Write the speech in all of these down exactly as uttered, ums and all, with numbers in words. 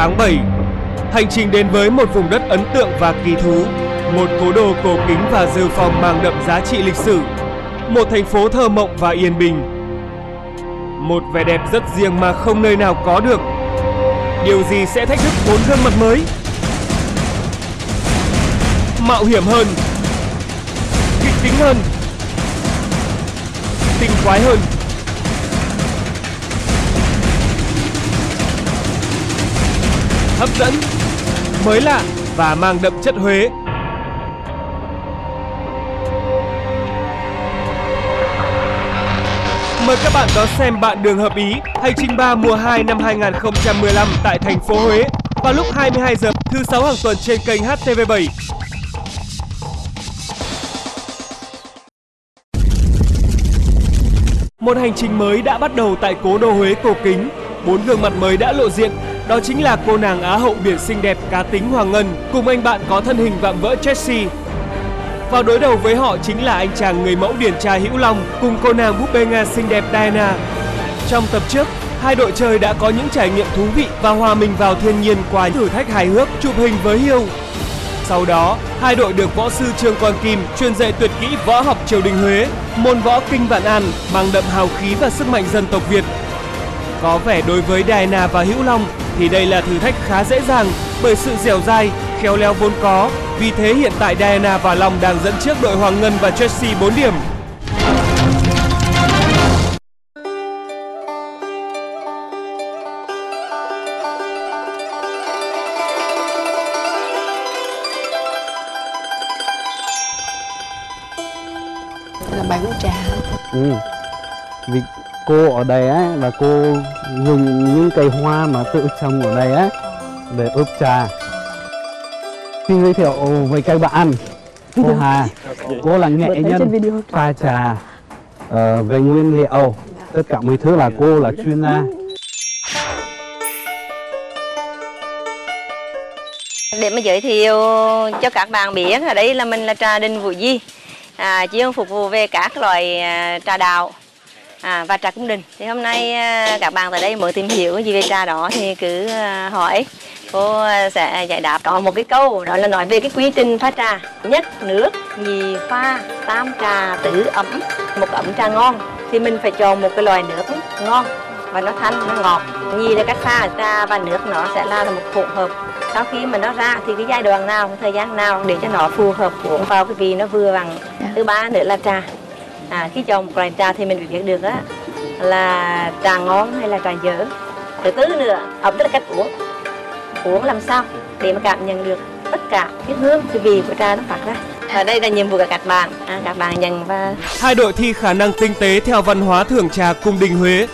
tháng bảy, hành trình đến với một vùng đất ấn tượng và kỳ thú, một cố đô cổ kính và rêu phong mang đậm giá trị lịch sử, một thành phố thơ mộng và yên bình, một vẻ đẹp rất riêng mà không nơi nào có được. Điều gì sẽ thách thức bốn gương mặt mới? Mạo hiểm hơn, kịch tính hơn, tinh quái hơn. Hấp dẫn, mới lạ và mang đậm chất Huế. Mời các bạn đón xem Bạn Đường Hợp Ý, hành trình ba mùa hai năm hai không một năm tại thành phố Huế vào lúc hai mươi hai giờ thứ sáu hàng tuần trên kênh H T V bảy. Một hành trình mới đã bắt đầu tại cố đô Huế cổ kính. Bốn gương mặt mới đã lộ diện. Đó chính là cô nàng Á hậu biển xinh đẹp cá tính Hoàng Ngân cùng anh bạn có thân hình vạm vỡ Jesse. Và đối đầu với họ chính là anh chàng người mẫu điển trai Hữu Long cùng cô nàng búp bê Nga xinh đẹp Diana. Trong tập trước, hai đội chơi đã có những trải nghiệm thú vị và hòa mình vào thiên nhiên qua thử thách hài hước chụp hình với Hiêu. Sau đó, hai đội được võ sư Trương Quang Kim truyền dạy tuyệt kỹ võ học triều đình Huế, môn võ kinh vạn an mang đậm hào khí và sức mạnh dân tộc Việt. Có vẻ đối với Diana và Hữu Long thì đây là thử thách khá dễ dàng bởi sự dẻo dai, khéo léo vốn có. Vì thế hiện tại Diana và Long đang dẫn trước đội Hoàng Ngân và Jesse bốn điểm. Là bạn uống trà. Ừ. Vì cô ở đây á là cô dùng những cây hoa mà tự trồng ở đây á để ướp trà. Xin giới thiệu với các bạn, cô Hà, cô là nghệ nhân pha trà, ờ, về nguyên liệu, tất cả mọi thứ là cô là chuyên gia. Để mà giới thiệu cho các bạn biết, ở đây là mình là trà đình Vũ Di, à, chuyên phục vụ về các loại trà đạo à, và trà cung đình. Thì hôm nay các bạn tại đây mới tìm hiểu gì về trà đó thì cứ hỏi. Cô sẽ giải đáp có một cái câu, đó là nói về cái quy trình pha trà. Nhất nước, nhì pha, tam trà, tứ ấm. Một ấm trà ngon thì mình phải chọn một cái loại nước ngon và nó thanh, nó ngọt. Nhì là cách pha trà và nước nó sẽ là một hỗn hợp. Sau khi mà nó ra thì cái giai đoạn nào, thời gian nào để cho nó phù hợp uống vào cái vị nó vừa bằng. Thứ ba nữa là trà. À, khi chọn một loại trà thì mình phải biết được á, là trà ngon hay là trà dở. Thứ tư nữa, ấm tức là cách uống. Uống làm sao để mà cảm nhận được tất cả cái hương, cái vị của trà nó phát ra. Ở đây là nhiệm vụ của các bạn, à, các bạn nhận và... Hai đội thi khả năng tinh tế theo văn hóa thưởng trà cung đình Huế.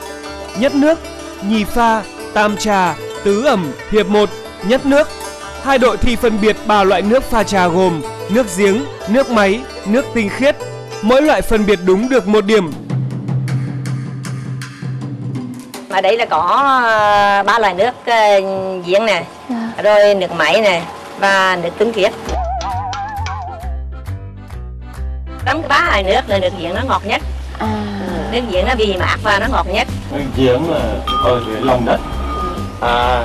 Nhất nước, nhì pha, tam trà, tứ ẩm, hiệp một, nhất nước. Hai đội thi phân biệt ba loại nước pha trà gồm nước giếng, nước máy, nước tinh khiết. Mỗi loại phân biệt đúng được một điểm. Ở đây là có ba loại nước giếng này, rồi nước máy này và nước tinh khiết. Trong ba loại nước là nước giếng nó ngọt nhất, nước giếng nó vị mát và nó ngọt nhất. Nước giếng là ở dưới lòng đất. À,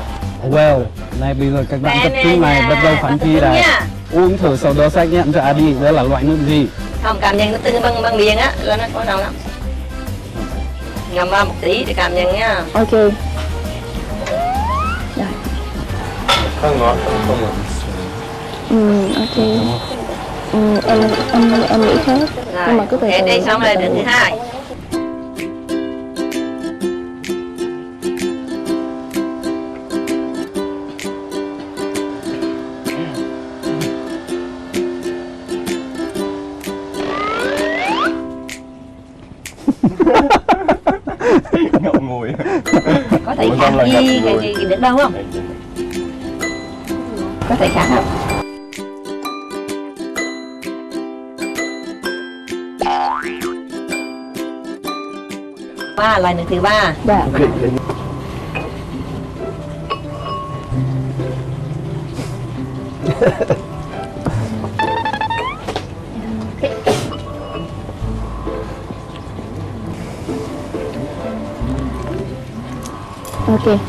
well, này bây giờ các bạn tập trung này bắt đầu phán thi này, uống thử sau đó xác nhận ra đi đó là loại nước gì. Không, cảm nhận nó tương bằng bằng miệng á, nó có nồng lắm. Ngầm vào một tí để cảm nhận nha. Ok. Rồi. Không ngọt, không ngọt. Ừ, ok. Ừ, em, em, em nghĩ khác. Rồi, nhưng mà cứ thế đây xong rồi đến thứ hai. Có thể khác đi, cái gì biết đâu không? Có thể khác không? Ba, loại nước thứ ba. Dạ. Ok.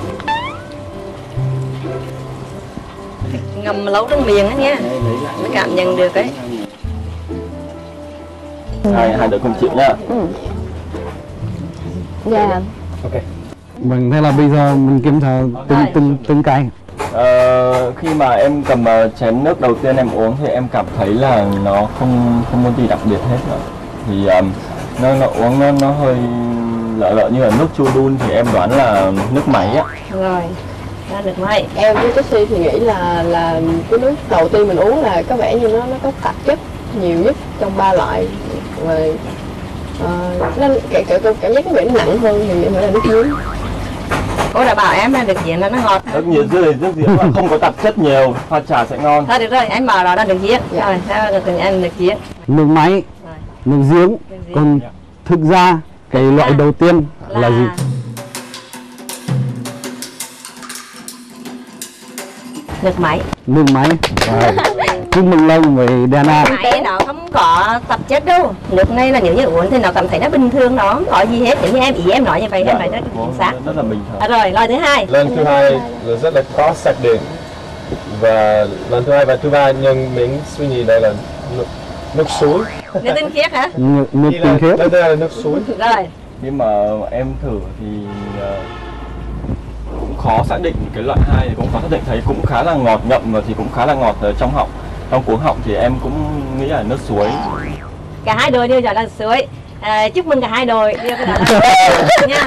ngâm lâu trong miệng á nha, mới cảm nhận được ấy. Hai, hai đứa không chịu nhá. Dạ. Yeah. Ok. Mình thế là bây giờ mình kiểm tra từng từng từng cái. Ờ, khi mà em cầm chén nước đầu tiên em uống thì em cảm thấy là nó không không có gì đặc biệt hết nữa. Thì um, nó, nó uống nó nó hơi lợ lợ như là nước chua đun, thì em đoán là nước máy á. Rồi. Được máy. Em với Jesse thì nghĩ là là cái nước đầu tiên mình uống là có vẻ như nó nó có tạp chất nhiều nhất trong ba loại, và uh, nó cái kiểu tôi cảm giác nó bị nặng hơn, thì phải là nước nướng. Cô đã bảo em là được diễn là nó ngọt. Nước nhiều dưới nước diễn mà không có tạp chất nhiều, pha trà sẽ ngon. Thôi được rồi, em bảo đó là được diễn. Dạ. Rồi, sao được em được diễn. Nước máy, rồi. Nước giếng. Còn dạ. Thực ra cái loại à, đầu tiên là, là gì? Nước máy. Nước máy. Rồi. Chúc mừng Long với Diana. Nước máy nó không có tạp chất đâu. Nước này là nếu như uống thì nó cảm thấy nó bình thường, nó không có gì hết. Nếu như em ý em nói như vậy, dạ, em phải rất chính xác. Rất là bình thường. À, rồi, loại thứ hai. Lần thứ hai là rất là khó xác định. Và lần thứ hai và thứ ba nhưng mình suy nghĩ đây là nước, nước suối. Nước tinh khiết hả? Nước tinh khiết. Đây là nước suối. Rồi. Nhưng mà em thử thì khó xác định cái loại hai, thì cũng khó xác định, thấy cũng khá là ngọt ngậm, và thì cũng khá là ngọt trong họng, trong cuống họng, thì em cũng nghĩ là nước suối. Cả hai đội đều chọn là suối. À, chúc mừng cả hai đội đều chọn là nha.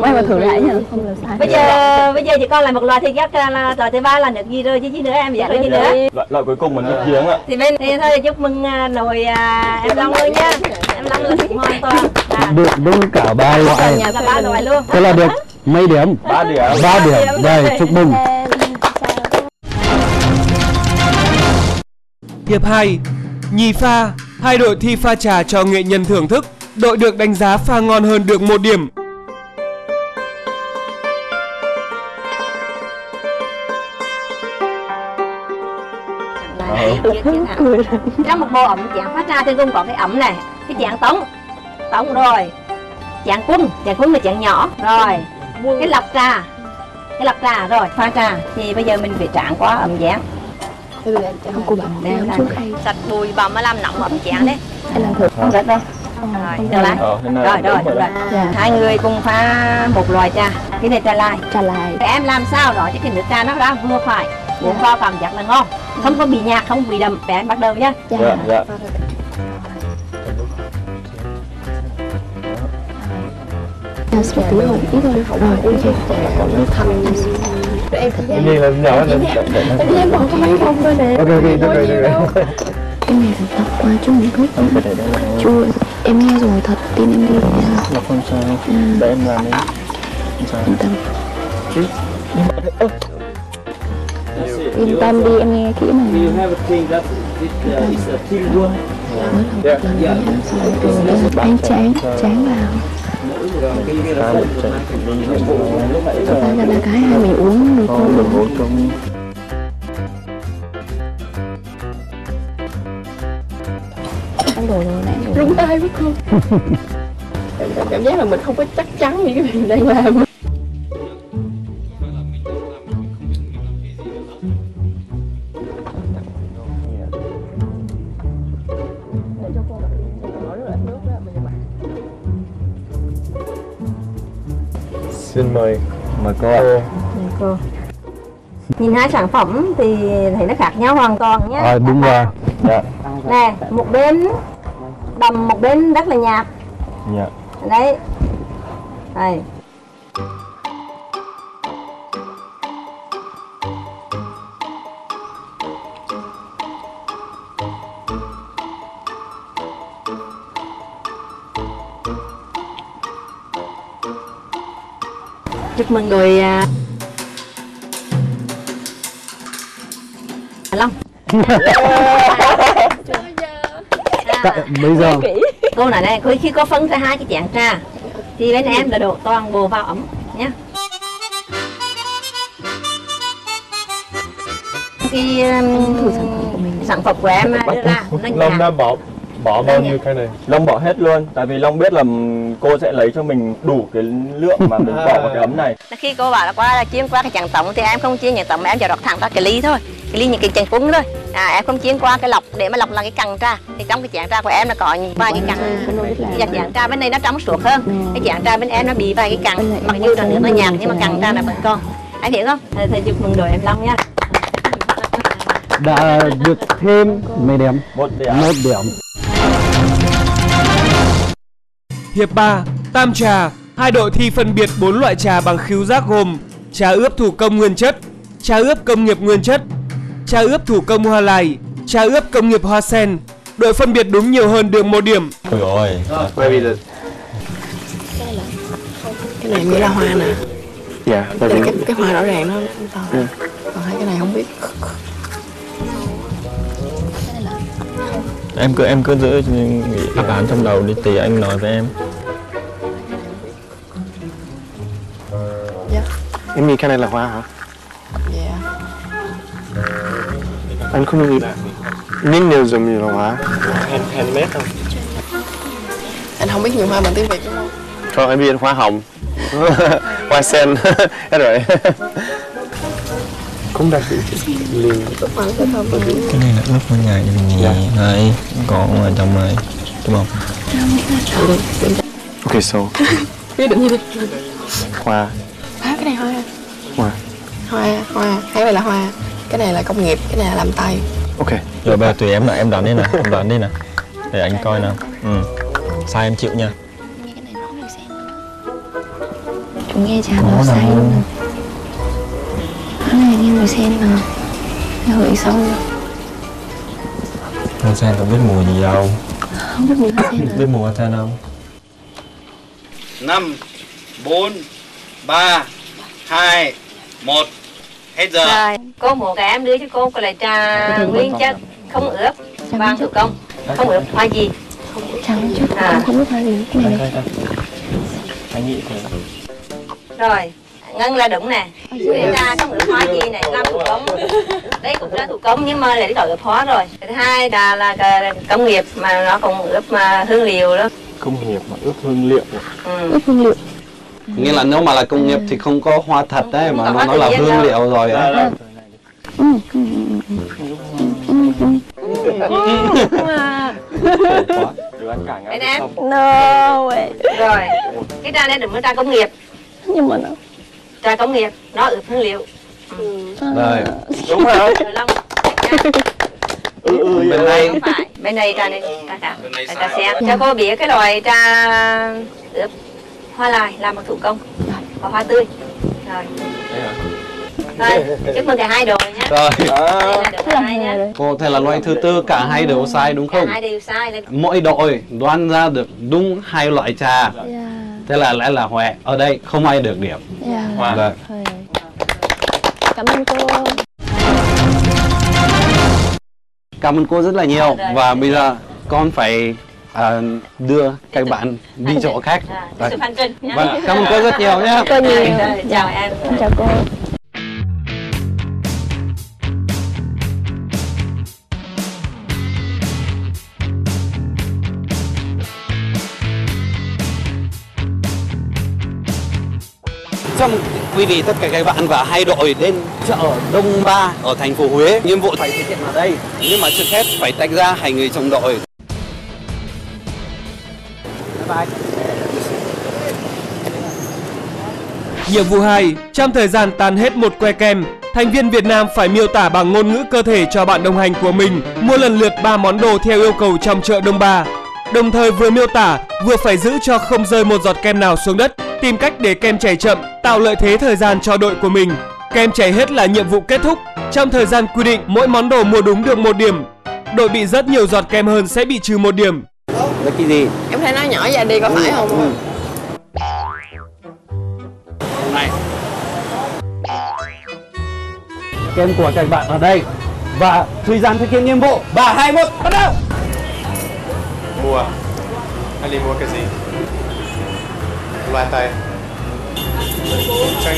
Quay mà thử lại nha, không là sai. Bây giờ bây giờ chỉ còn lại một loại thì chắc là loại thứ ba là nước gì rồi chứ, chứ nữa em vậy gì nữa. Loại loại cuối cùng mình nước giếng ạ. Thì bên thì thôi chúc mừng đội em Long ơi nha. Em Long ơi ngon toàn. Được đúng cả ba loại. Cả ba loại luôn. Thế là được mấy điểm? Ba điểm. Ba điểm. Đây chúc mừng. Hiệp hai, nhì pha, hai đội thi pha trà cho nghệ nhân thưởng thức. Đội được đánh giá pha ngon hơn được một điểm. Trong một bộ ẩm chén pha trà thì gồm có cái ẩm này, cái chén tống, tống rồi, chén quân, chén quân là chén nhỏ, rồi cái lọc trà, cái lọc trà rồi pha trà. Thì bây giờ mình phải tráng quá ẩm chén. Cô bẩm đem sạch bùi bẩm mà làm nóng ẩm chén đấy. Anh làm thử không rất đâu. Rồi, rồi, rồi, rồi, rồi. Dạ. Hai người cùng pha một loại trà. Cái này trà lai. Trà lai. Em làm sao đó cho cái nước trà nó ra vừa phải. Uống vào cảm giác là ngon, không có bị nhạt, không bị đậm. Bé em bắt đầu nhá. Dạ, dạ, dạ. Cái là nhỏ nên em bỏ cái máy không thôi nè. Ok, ok, được rồi, được rồi. Cái này phải tập qua chút một chút. Chua. Em nghe rồi, thật tin em đi. Nó không sao, để em làm đi. Yên tâm. Yên tâm đi, em nghe kỹ mà. Anh chán, chán vào. Thật ra là cái hai mình uống được không? Rung tay với cô. Cảm giác là mình không có chắc chắn như cái mình đang làm. Xin mời mời cô ạ. Mời cô. Nhìn hai sản phẩm thì thấy nó khác nhau hoàn toàn nhé. À, đúng rồi. Dạ. Nè, một bên đầm, một bên rất là nhạt. Dạ. Đấy. Đây. Chúc mừng đội à... Long. Bây giờ cô nói này, khi có phân ra hai cái chén trà thì bên em là đổ toàn bộ vào ấm nhé. Cái um, sản phẩm của mình, sản phẩm của em đưa ra nó nhạt. Long đã bỏ Bỏ bao nhiêu cây này? Long bỏ hết luôn, tại vì Long biết là cô sẽ lấy cho mình đủ cái lượng mà mình bỏ vào cái ấm này. Khi cô bảo là qua là chiên qua cái chặng tổng thì em không chiên những tổng mà em chỉ đọc thẳng ra cái ly thôi, cái ly những cái chén cuốn thôi. À, em không chiên qua cái lọc để mà lọc là cái cằn trà. Thì trong cái chén trà của em là có vài cái cằn. Cái chén trà bên này nó trong suốt hơn, cái chén trà bên em nó bị vài cái cằn. Mặc dù là nước nó nhạt nhưng mà cằn trà là vẫn còn. Anh hiểu không? Thầy chúc mừng đội em Long nha. Đã được thêm mấy điểm? Một điểm. Một điểm. Hiệp ba, tam trà. Hai đội thi phân biệt bốn loại trà bằng khứu giác gồm trà ướp thủ công nguyên chất, trà ướp công nghiệp nguyên chất, trà ướp thủ công hoa lài, trà ướp công nghiệp hoa sen. Đội phân biệt đúng nhiều hơn được một điểm. Trời ơi. Bởi vì là cái này mới là hoa nè. Dạ. Cái cái hoa rõ ràng nó to. Còn hai cái này không biết. Em cứ em cứ giữ đáp án trong đầu đi, tí anh nói với em. Dạ. Em nghĩ cái này là hoa hả? Dạ. Anh không nghĩ những điều giống như là hoa. Handmade không? Anh không biết nhiều hoa bằng tiếng Việt đúng không? Không, em biết hoa hồng, hoa sen, hết rồi. Cũng đặt cái liền cái này là ướp bên nhà mình này còn ở trong này đúng không? Ok so quyết định như thế. Hoa hoa cái này hoa hoa hoa hoa cái này là hoa, cái này là công nghiệp, cái này là làm tay. Ok rồi, bây giờ tùy em nè, em đoán đi nè, em đoán đi nè để anh coi nè. Ừ, sai em chịu nha. Cái này nó sen chúng nghe trà nó say luôn. Cái này nghe mùi sen mà nó hửi sâu. Hoa sen không biết mùi gì đâu. Không biết mùi hoa sen đâu. Biết mùi hoa sen không? năm, bốn, ba, hai, một. Hết giờ. Rồi, cô một cái em đưa cho cô, cô lại trà nguyên chất. Không ướp, bằng thủ công. Không ướp hoa gì. Trắng chút, không ướp hoa gì. Cái này này. Anh nghĩ thế. Rồi. Ngân là đúng nè. Đây là không ướp hóa gì này, làm thủ công. Đây cũng là thủ công nhưng mà lại đi đổi ướp hóa rồi. Thứ hai là, là, là công nghiệp mà nó còn ướp mà hương liệu đó. Công nghiệp mà ướp hương liệu. Ừ. Ướp hương liệu. Nghĩa là nếu mà là công nghiệp thì không có hoa thật đấy, mà nó, nó là hương liệu rồi đấy. Ừ. Cái này. No way. Rồi. Cái trà này đúng là trà công nghiệp. Nhưng mà nó trà công nghiệp, nó ướp hương liệu. Ừ. Rồi, đúng rồi. Ừ, ừ, bên ừ, này không phải. Bên này trà này, trà trà, trà, trà sen. Cho cô biết cái loại trà ướp hoa lài làm bằng thủ công và hoa tươi. Rồi. Rồi, chúc mừng cả hai đội nhé. Rồi. Đây cô thầy là loại thứ tư, cả hai đều sai đúng không? Cả hai đều sai. Mỗi đội đoán ra được đúng hai loại trà. Yeah. Thế là lẽ là Huệ ở đây không ai được điểm. Yeah. Wow. Rồi. Cảm ơn cô. Cảm ơn cô rất là nhiều. Và bây giờ con phải uh, đưa các bạn đi chỗ khác. Rồi. Vâng, cảm ơn cô rất nhiều nhé. Cô nhiều. Chào em. Chào cô. Trong quý vị tất cả các bạn và hai đội đến chợ Đông Ba ở thành phố Huế, nhiệm vụ phải thực hiện ở đây nhưng mà trước hết phải tách ra hai người trong đội. Nhiệm vụ hai, trong thời gian tan hết một que kem, thành viên Việt Nam phải miêu tả bằng ngôn ngữ cơ thể cho bạn đồng hành của mình mua lần lượt ba món đồ theo yêu cầu trong chợ Đông Ba, đồng thời vừa miêu tả vừa phải giữ cho không rơi một giọt kem nào xuống đất, tìm cách để kem chảy chậm, tạo lợi thế thời gian cho đội của mình. Kem chảy hết là nhiệm vụ kết thúc. Trong thời gian quy định, mỗi món đồ mua đúng được một điểm. Đội bị rất nhiều giọt kem hơn sẽ bị trừ một điểm. Là cái gì? Em thấy nó nhỏ ra đi có ừ, phải không? Ừ. Này. Kem của các bạn ở đây và thời gian thực hiện nhiệm vụ ba hai một bắt đầu. Mua, anh đi mua cái gì? Loài tay tranh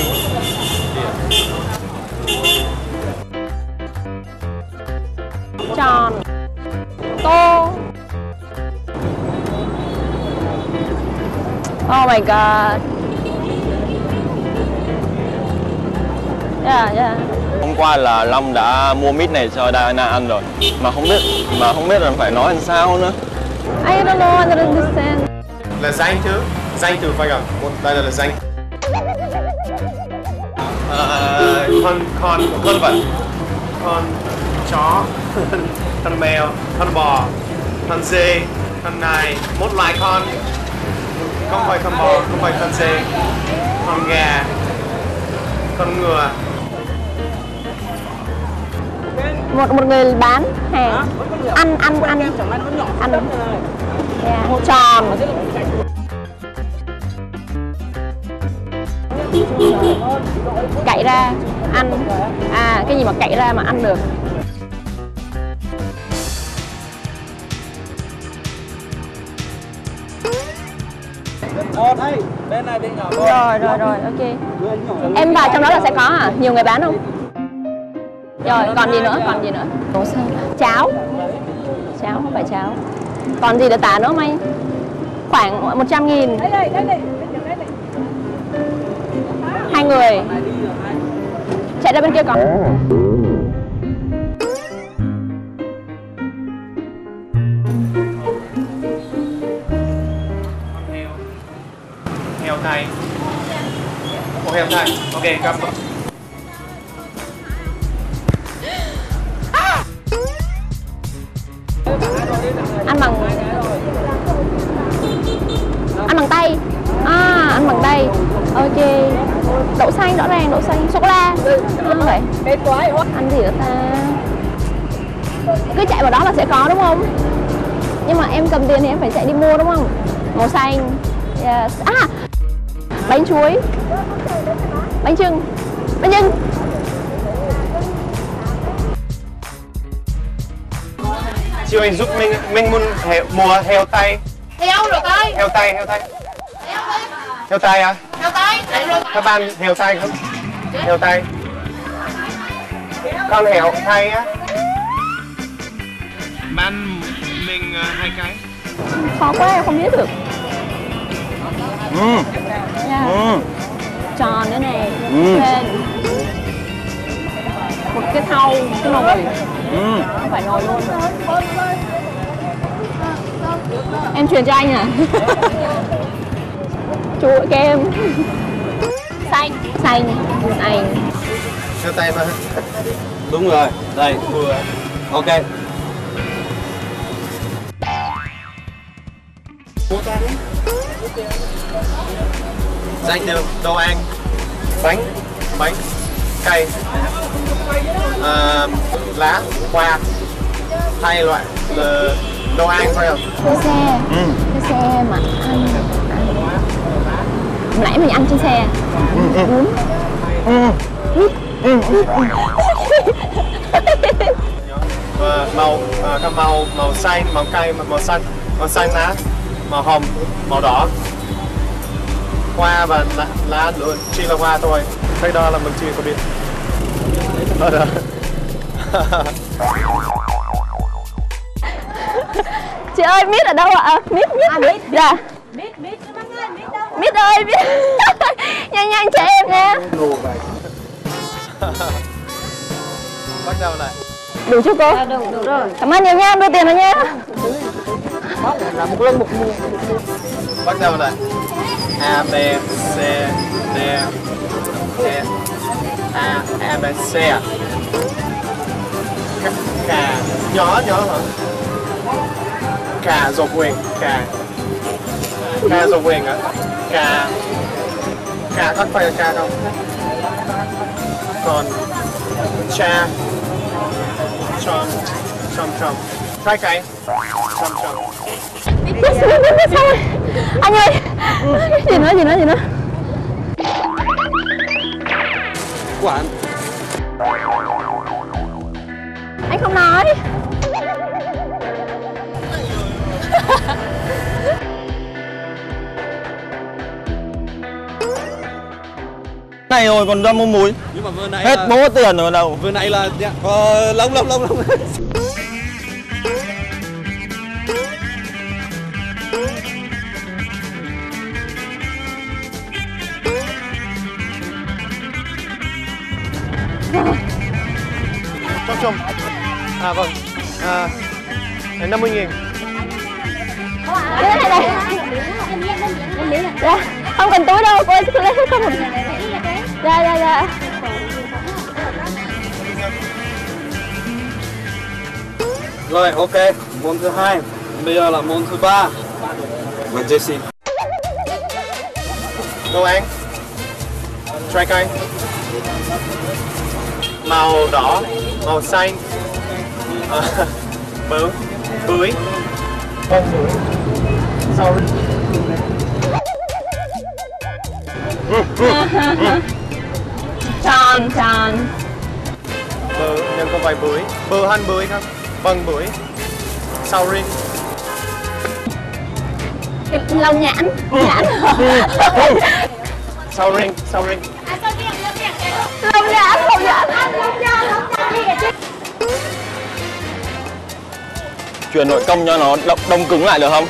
tròn tô Oh my god. Yeah, yeah. Hôm qua là Long đã mua mít này cho Diana ăn rồi. Mà không biết mà không biết là phải nói làm sao nữa. I don't know, I don't understand. Là danh chứ? Danh từ phải không? Một đây là, là danh. Ờ, uh, con con con vật. Con chó, con mèo, con bò, con dê, con nai, một loài con. Không phải con bò, không phải con dê, con gà, con ngựa. Một một người bán hàng, ăn ăn ăn ăn yeah. Tròn. Cậy ra ăn à, cái gì mà cậy ra mà ăn được. Bên này nhỏ rồi rồi rồi ok. Em vào trong đó là sẽ có à? Nhiều người bán không? Rồi còn gì nữa? Còn gì nữa? Cháo. Cháo không phải cháo. Còn gì để tả nữa mày? Khoảng một trăm nghìn. Hai người. Chạy ra bên kia còn. Heo thai. Ồ, heo thai. Ok, cảm ơn. Ăn bằng ăn bằng tay. À, ăn bằng tay. Ok. Đậu xanh rõ ràng, đậu xanh, sô cô la. Ăn vậy. Ăn gì nữa ta? Cứ chạy vào đó là sẽ có đúng không? Nhưng mà em cầm tiền thì em phải chạy đi mua đúng không? Màu xanh. Yes. À, bánh chuối, bánh chưng, bánh chưng. Chị ơi giúp mình, mình muốn heo, mua heo tay. Heo rồi tay. Heo tay, heo tay. Heo tay à? Heo tay. Các bạn heo tay không? Heo tay. Con heo tay á. Bạn mình hai cái. Khó quá em không biết được. Ừ. Yeah. Ừ. Tròn nữa này. Ừ. Một cái thau, cái nồi. Ừ. Không phải nồi luôn. Em truyền cho anh à? Chuỗi kem. Xanh. Xanh. Xanh. Theo tay mà. Đúng rồi. Đây. Ok. Danh từ đồ ăn. Bánh. Bánh. Cây. uh, Lá. Hoa. Hai loại đồ ăn phải không? Cái xe. Ừ. Cái xe mà ăn, ăn. Hôm nãy mình ăn trên xe. Ừ. Ừ. Ừ. Ừ. Ừ. Ừ. uh, Màu uh, màu màu xanh, màu cây, màu xanh, màu xanh lá, màu hồng, màu đỏ. Hoa và lá, lá luôn, chỉ là hoa thôi. Cái đó là mình chưa có biết. Đó đó. Chị ơi, mít ở đâu ạ? À? Mít, mít, à, mít. Dạ. Mít, mít, cho bác ơi, mít đâu? Mít ơi, mít. Nhanh nhanh trẻ em nha. Bắt đầu lại. Đủ chưa cô? À, đủ, đủ rồi. Cảm ơn nhiều nha, đưa tiền rồi nha. Là một lưng một mùa. Bắt đầu lại. A, B, C, D, E, A, A, B, C. Cà, nhỏ, nhỏ hả? Cà dọc quyền, cà. Cà dọc quyền hả? Cà. Cà có phải là cà không? Còn cha. Tròn, tròn, tròn. Trái cây. Tròn, tròn. Anh ơi. Gì nữa, gì nữa, gì nữa. Quản. Anh không nói. Này rồi còn ra mua muối. Nhưng mà vừa nãy hết là... bố tiền rồi đâu. Vừa nãy là có lông lông lông lông. Trong chung. À vâng. À, năm mươi nghìn. Đây, đây, đây. Dạ, không cần túi đâu, cô ấy không cần. Dạ, dạ, dạ. Rồi, ok. Môn thứ hai. Bây giờ là môn thứ ba. Là Jesse. Đồ ăn. Trái cây. Màu đỏ, màu xanh. À, bướm, bưởi. Con bưởi. Sorry. Tròn, tròn. Bơ, em có vài bưởi. Bơ ăn bưởi không? Vâng, bưởi. Sorry. Lòng nhãn. Nhãn. Sorry, sorry. Lòng nhãn, lòng nhãn. Lòng nhãn, lòng nhãn. Chuyển nội công cho nó đông cứng lại được không?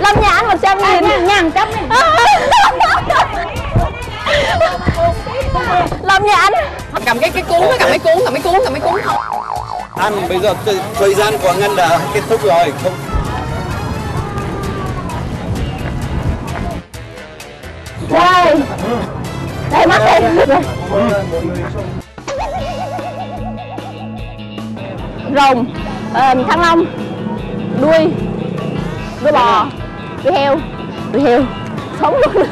Lâm nhãn một trăm nghìn. Nhãn một trăm nghìn. Lâm nhãn. Cầm cái cái cuốn, cầm cái cuốn, cầm cái cuốn, cầm cái cuốn. Anh bây giờ thời gian của Ngân đã kết thúc rồi. Không. Đây. Đây mắt đây. Rồng, ờ, Thăng Long, đuôi, đuôi bò, đuôi heo, đuôi heo, sống luôn.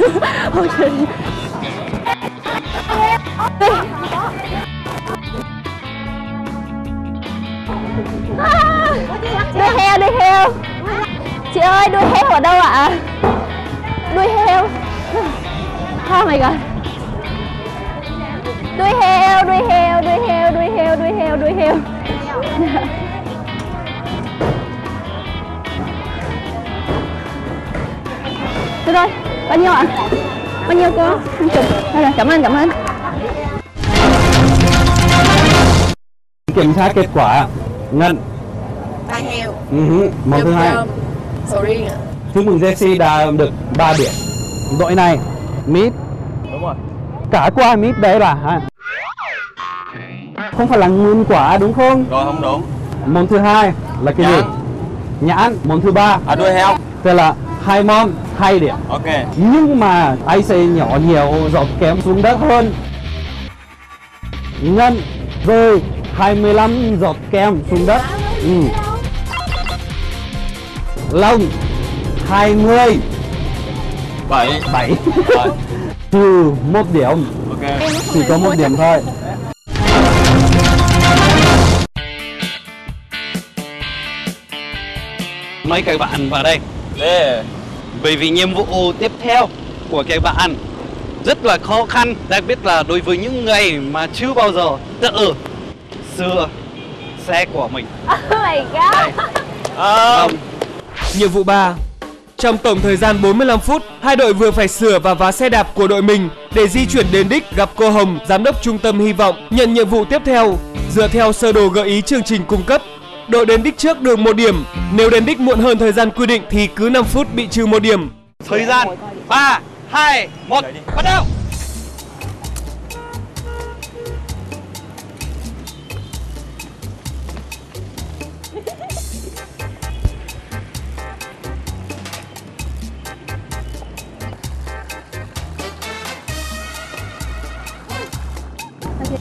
Đuôi heo, đuôi heo. Chị ơi, đuôi heo ở đâu ạ? À? Đuôi heo. Oh my god. Đuôi heo, đuôi heo, đuôi heo, đuôi heo, đuôi heo, đuôi heo. Được rồi, bao nhiêu ạ? Bao nhiêu cô? năm mươi. Đây là, cảm ơn, cảm ơn. Kiểm tra kết quả Ngân. Hai heo. Uh-huh. Một thứ hai. Sorry. Chúc mừng Jesse đã được ba điểm. Đội này mít. Đúng rồi. Cả quả mít đấy là ha. Không phải là nguyên quả đúng không? Rồi không đúng. Món thứ hai là cái nhãn. Gì? Nhãn. Món thứ ba à đuôi heo. Thế là hai món, hai điểm. Ok. Nhưng mà ai sẽ nhỏ nhiều giọt kém xuống đất hơn. Ngân rơi hai mươi lăm giọt kém xuống đất. Ừ. Long hai mươi. Bảy. Bảy. Trừ một điểm. Ok. Chỉ có một điểm thôi. Mấy các bạn vào đây. Để. Bởi vì nhiệm vụ tiếp theo của các bạn rất là khó khăn. Đặc biệt là đối với những người mà chưa bao giờ tự sửa xe của mình. Oh my god. um. Nhiệm vụ ba. Trong tổng thời gian bốn mươi lăm phút, hai đội vừa phải sửa và vá xe đạp của đội mình để di chuyển đến đích gặp cô Hồng, giám đốc trung tâm hy vọng, nhận nhiệm vụ tiếp theo. Dựa theo sơ đồ gợi ý chương trình cung cấp, đội đến đích trước được một điểm, nếu đến đích muộn hơn thời gian quy định thì cứ năm phút bị trừ một điểm. Thời gian ba, hai, một, bắt đầu!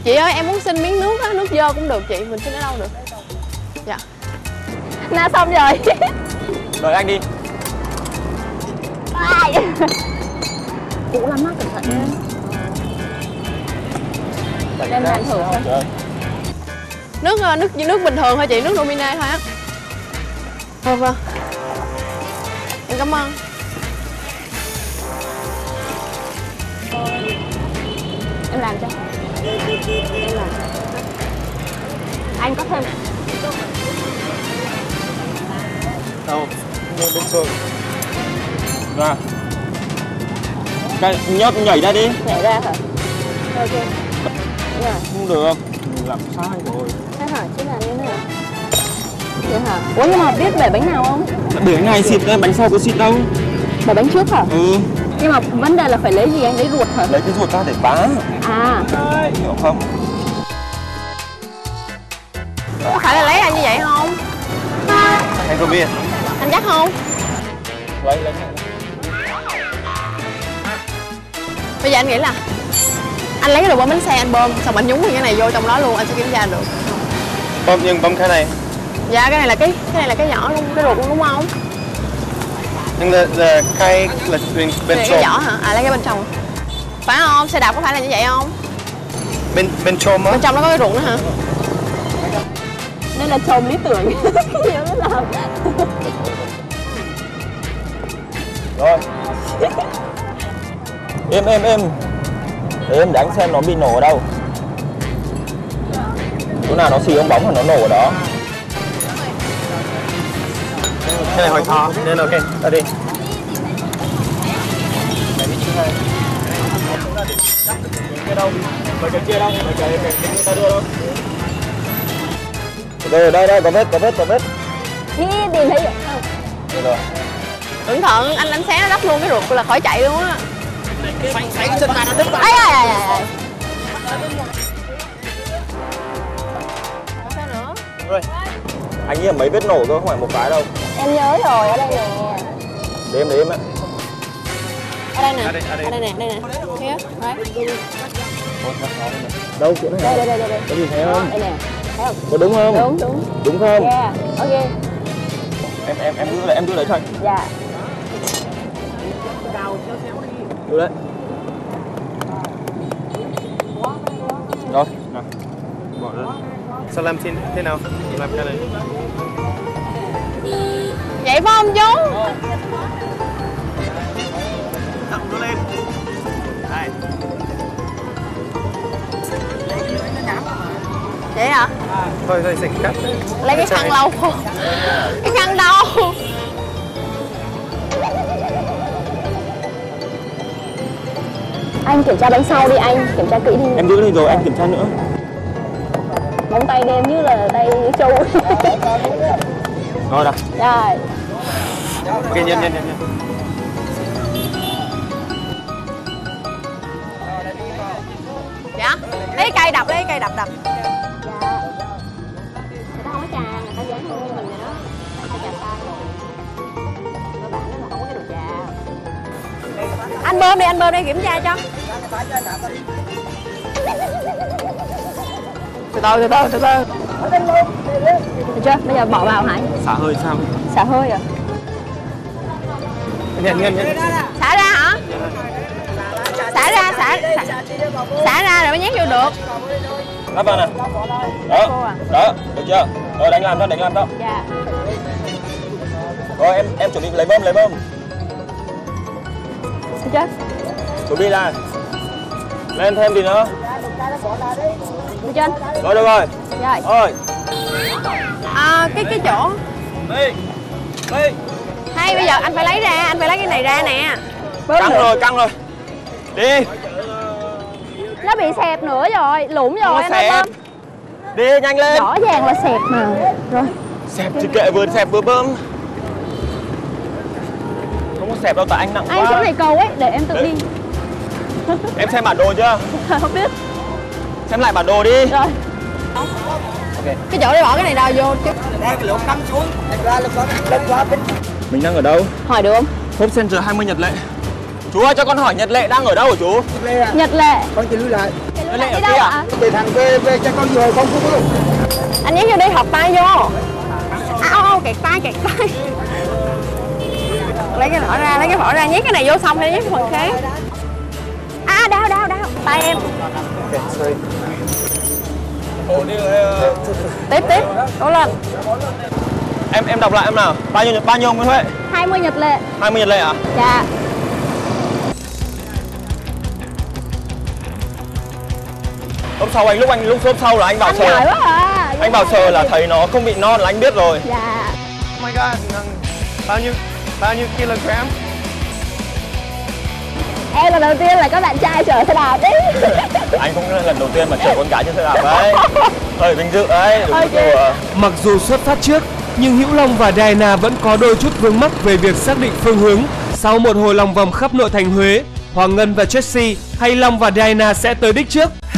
Chị ơi, em muốn xin miếng nước á, nước dơ cũng được chị, mình xin ở đâu được? Dạ. Na xong rồi. Đợi anh đi. Cũ lắm á, cẩn thận nha. Đem ra thử thôi. Nước, nước, nước bình thường thôi chị, nước Domina thôi á. Vâng vâng. Em cảm ơn. Em làm cho. Anh có thêm. Đâu? Bên sườn. Ra. Cái nhớt nhảy ra đi. Nhảy ra hả? Thôi chưa? Không được. Làm sai rồi. Thế hả? Chứ làm như thế nào? Vậy hả? Ủa nhưng mà biết bể bánh nào không? Bể bánh này xịt thôi, bánh sau có xịt đâu. Bể bánh trước hả? Ừ. Nhưng mà vấn đề là phải lấy gì anh? Lấy ruột hả? Lấy cái ruột ra để bá. À. Đấy, hiểu không? Có phải là lấy anh như vậy không? Anh có biết. Anh chắc không? Lấy, lấy. Bây giờ anh nghĩ là anh lấy cái đồ bơm bánh xe anh bơm, xong anh nhúng cái này vô trong đó luôn, anh sẽ kiểm tra được. Bơm nhưng bơm cái này. Dạ cái này là cái cái này là cái nhỏ luôn, cái ruột luôn đúng không? Nhưng là, là cái là bên, bên trong. Cái nhỏ hả? À lấy cái bên trong. Phải không? Xe đạp có phải là như vậy không? Bên bên trong á. Bên trong nó có cái ruột nữa hả? Đây là chồng lý tưởng. Nhiều mới làm. Rồi. Em em em. Để em đánh xem nó bị nổ ở đâu. Chỗ nào nó xì ống bóng là nó nổ ở đó. Cái này hỏi thò nên ok, ta đi. Đây đây đây, có vết có vết có vết. Đi tìm thấy rồi. Cẩn thận, anh đánh xé nó đắp luôn cái ruột là khỏi chạy luôn á. Cái chân ta nó đứt rồi. Sao nữa? Rồi. Anh nghĩ là mấy vết nổ thôi, không phải một cái đâu. Em nhớ rồi, ở đây nè. Để em, để em ạ. Ở đây nè, ở đây nè, ở đây nè, thế á. Đâu, chỗ này. Đây, đây, đây, đây. Có gì thấy không? Đây nè, thấy không? Có đúng không? Đúng, đúng. Đúng không? Yeah, ok. Em, em, em đưa lại, em đưa lại cho anh. Dạ. Đưa đấy. Rồi, nào. Bỏ ra. Sao làm xin thế nào? Làm cái này. Vậy phải không chú? Thẳng nó lên. Đây. Vậy hả? À, thôi thôi xịt cắt. Lấy cái khăn lau. Cái khăn đâu? Anh kiểm tra bánh sau đi anh, kiểm tra kỹ đi. Em giữ đi rồi anh kiểm tra nữa. Móng tay em như là tay trâu. Rồi đặt. Rồi. Ok, nhân nhân nhân nhân. Dạ. Lấy cây đập, lấy cây đập đập. Dạ. Người ta không có trà, người ta dán hơn mình nữa. Người ta chà tay rồi. Người bạn nói là không có cái đồ trà. Anh bơm đi, anh bơm đi kiểm tra cho. Từ từ, từ từ, từ từ. Được chưa? Bây giờ bỏ vào hả anh? Xả hơi sao? Xả hơi à? Nhanh, nhanh, nhanh. Xả ra hả? Xả ra, xả... Xả, xả ra rồi mới nhét vô được. Lắp vào nè. Đó, đó, được chưa? Rồi, đánh làm thôi, đánh làm thôi. Dạ. Rồi, em em chuẩn bị lấy bơm, lấy bơm. Được chưa? Chuẩn bị là lên thêm gì nữa? Được chưa anh? Rồi, được rồi. Rồi. Rồi. À, cái cái chỗ đi đi hay bây giờ anh phải lấy ra, anh phải lấy cái này ra nè. Bớt căng nữa. Rồi căng rồi đi, nó bị xẹp nữa rồi, lủng rồi. Nó em xẹp. Bơm đi nhanh lên, rõ ràng là xẹp mà. Rồi xẹp thì kệ, vừa xẹp vừa bơm, không có xẹp đâu tại anh nặng anh quá. Anh chỗ này cầu ấy, để em tự đấy. Đi em xem bản đồ chưa? Không biết, xem lại bản đồ đi rồi. Okay. Cái chỗ để bỏ cái này đâu vô chứ. Đây cái lỗ cắm xuống, ra lên lên qua bên. Mình đang ở đâu? Hỏi được không? Hope Center hai mươi Nhật Lệ. Chú ơi cho con hỏi Nhật Lệ đang ở đâu hả chú? Nhật Lệ. À. Nhật Lệ. Con chỉ lưu lại. Nhật Lệ ở kia à? Để thằng về về cho con vừa con cũng được. Anh nhét vô đây học tay vô. Ao kẹt tay kẹt tay. Lấy cái vỏ ra, lấy cái vỏ ra, nhét cái này vô xong đi nhét cái phần khác. À đau đau đau. Tay em. Okay, sorry. Tiếp tiếp, cố lên. Em em đọc lại em nào. Bao nhiêu bao nhiêu Nguyễn Huệ? hai mươi Nhật Lệ. hai mươi Nhật Lệ à? Dạ. Hôm sau anh lúc anh lúc hôm sau là anh vào sờ. Anh, à. Anh vào sờ là thấy nó không bị non là anh biết rồi. Dạ. Oh my god, bao nhiêu bao nhiêu kg? Em là đầu tiên là có bạn trai chở xe đạp đấy. Anh cũng là lần đầu tiên mà chở con gái trên xe đạp đấy. Ơi vinh dự ấy. Okay. Mặc dù xuất phát trước nhưng Hữu Long và Diana vẫn có đôi chút vướng mắc về việc xác định phương hướng. Sau một hồi lòng vòng khắp nội thành Huế, Hoàng Ngân và Jesse hay Long và Diana sẽ tới đích trước.